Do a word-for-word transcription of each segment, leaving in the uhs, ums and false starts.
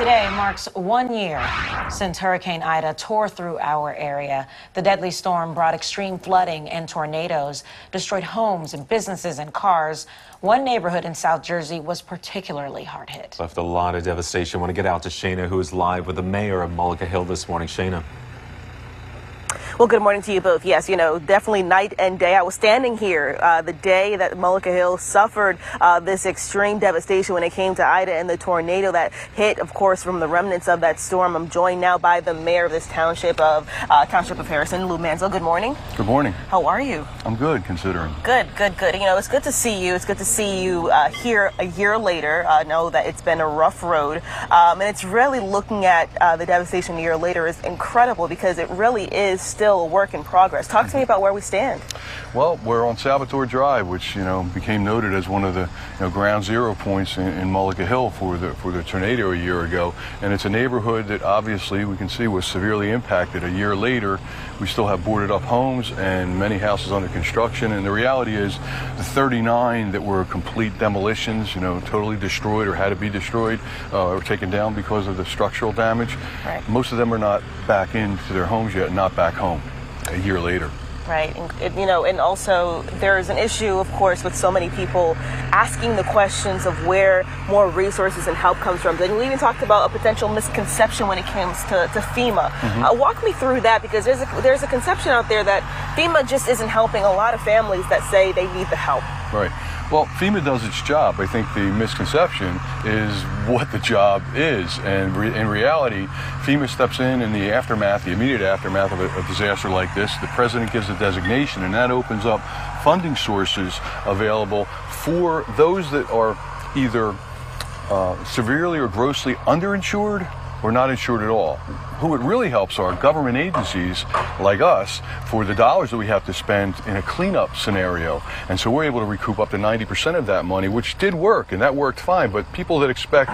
Today marks one year since Hurricane Ida tore through our area. The deadly storm brought extreme flooding and tornadoes, destroyed homes and businesses and cars. One neighborhood in South Jersey was particularly hard hit. Left a lot of devastation. I want to get out to Shayna, who is live with the mayor of Mullica Hill this morning. Shayna. Well, good morning to you both. Yes, you know, definitely night and day. I was standing here uh, the day that Mullica Hill suffered uh, this extreme devastation when it came to Ida and the tornado that hit, of course, from the remnants of that storm. I'm joined now by the mayor of this township of uh, Township of Harrison, Lou Manzo. Good morning. Good morning. How are you? I'm good, considering. Good, good, good. You know, it's good to see you. It's good to see you uh, here a year later. I uh, know that it's been a rough road, um, and it's really looking at uh, the devastation a year later is incredible because it really is still a work in progress. Talk to me about where we stand. Well, we're on Salvatore Drive, which you know became noted as one of the you know, ground zero points in, in Mullica Hill for the for the tornado a year ago, and it's a neighborhood that obviously we can see was severely impacted. A year later, we still have boarded up homes and many houses under construction. And the reality is, the thirty-nine that were complete demolitions, you know, totally destroyed or had to be destroyed uh, or taken down because of the structural damage. Right. Most of them are not back into their homes yet, not back home. A year later. Right, and you know, and also there's an issue, of course, with so many people asking the questions of where more resources and help comes from. And we even talked about a potential misconception when it comes to, to FEMA. Mm-hmm. uh, walk me through that, because there's a, there's a conception out there that FEMA just isn't helping a lot of families that say they need the help. Right. Well, FEMA does its job. I think the misconception is what the job is, and re in reality, FEMA steps in in the aftermath, the immediate aftermath of a, a disaster like this. The president gives a designation, and that opens up funding sources available for those that are either uh, severely or grossly underinsured or not insured at all. Who it really helps are government agencies like us for the dollars that we have to spend in a cleanup scenario. And so we're able to recoup up to ninety percent of that money, which did work, and that worked fine. But people that expect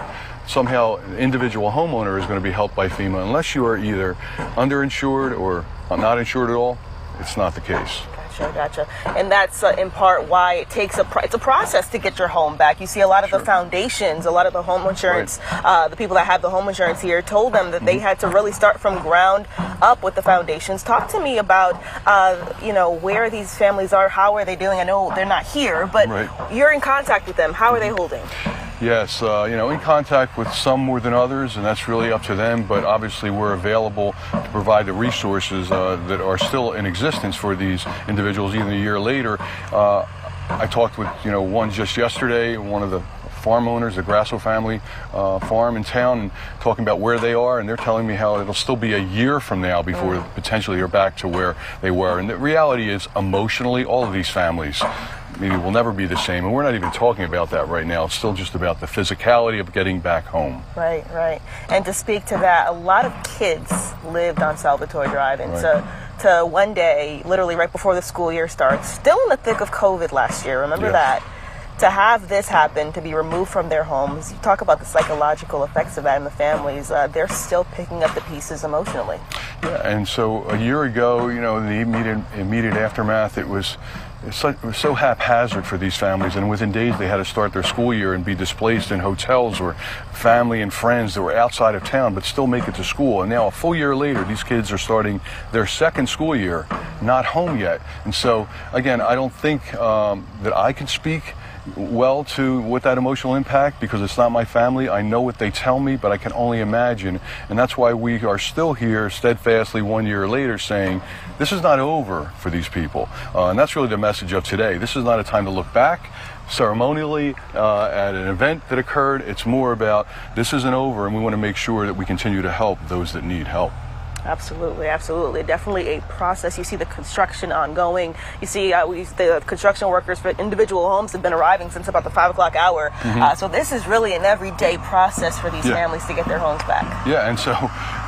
somehow an individual homeowner is going to be helped by FEMA, unless you are either underinsured or not insured at all, it's not the case. Gotcha, gotcha. And that's uh, in part why it takes a pr it's a process to get your home back. You see a lot of sure. the foundations, a lot of the home insurance, right. uh, the people that have the home insurance here told them that they had to really start from ground up with the foundations. Talk to me about, uh, you know, where these families are, how are they doing? I know they're not here, but right. you're in contact with them. How are they holding? Yes, uh, you know, in contact with some more than others, and that's really up to them, but obviously we're available to provide the resources uh, that are still in existence for these individuals even a year later. Uh, I talked with, you know, one just yesterday, one of the farm owners, the Grasso family uh, farm in town, and talking about where they are, and they're telling me how it'll still be a year from now before mm. potentially they're back to where they were. And the reality is, emotionally, all of these families maybe will never be the same, and we're not even talking about that right now. It's still just about the physicality of getting back home. Right, right. And to speak to that, a lot of kids lived on Salvatore Drive, and right. so to one day, literally right before the school year starts, still in the thick of COVID last year, remember yes. that? To have this happen, to be removed from their homes, you talk about the psychological effects of that in the families. Uh, they're still picking up the pieces emotionally. Yeah, and so a year ago, you know, in the immediate, immediate aftermath, it was, it was so haphazard for these families, and within days they had to start their school year and be displaced in hotels or family and friends that were outside of town but still make it to school. And now a full year later, these kids are starting their second school year, not home yet. And so, again, I don't think um, that I can speak well to with that emotional impact, because it's not my family. I know what they tell me, but I can only imagine, and that's why we are still here steadfastly one year later saying this is not over for these people, uh, and that's really the message of today. This is not a time to look back ceremonially uh, at an event that occurred. It's more about this isn't over, and we want to make sure that we continue to help those that need help. Absolutely, absolutely. Definitely a process. You see the construction ongoing. You see uh, we, the construction workers for individual homes have been arriving since about the five o'clock hour. Mm-hmm. uh, so this is really an everyday process for these yeah. families to get their homes back. Yeah, and so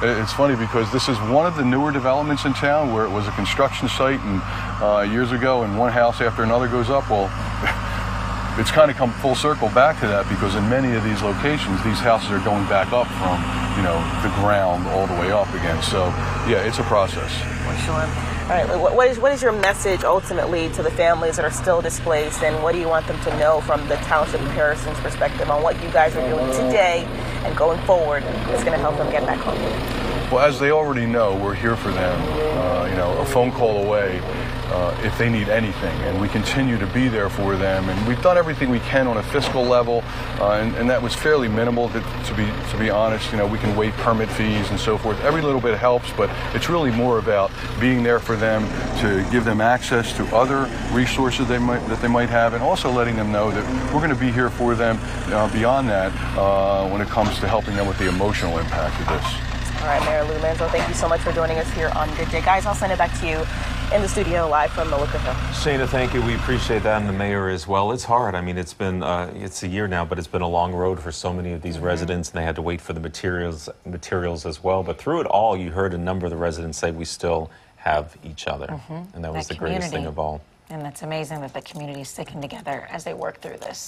it's funny because this is one of the newer developments in town where it was a construction site and uh, years ago, and one house after another goes up. Well... It's kind of come full circle back to that, because in many of these locations, these houses are going back up from, you know, the ground all the way up again. So, yeah, it's a process. Sure. All right. What is what is your message ultimately to the families that are still displaced, and what do you want them to know from the Township of Harrison's perspective on what you guys are doing today and going forward, it's going to help them get back home. Well, as they already know, we're here for them, uh, you know, a phone call away uh, if they need anything, and we continue to be there for them, and we've done everything we can on a fiscal level, uh, and, and that was fairly minimal, to, to be to be honest. You know, we can waive permit fees and so forth. Every little bit helps, but it's really more about being there for them to give them access to other resources they might, that they might have, and also letting them know that we're going to be here for them uh, beyond that uh, when it comes to helping them with the emotional impact of this. All right, Mayor Lou Manzo, thank you so much for joining us here on Good Day. Guys, I'll send it back to you in the studio live from Mullica Hill. Shana, thank you. We appreciate that, and the mayor as well. It's hard. I mean, it's been, uh, it's a year now, but it's been a long road for so many of these mm-hmm. residents, and they had to wait for the materials, materials as well. But through it all, you heard a number of the residents say we still have each other, mm-hmm. and that was that the community. Greatest thing of all. And it's amazing that the community is sticking together as they work through this.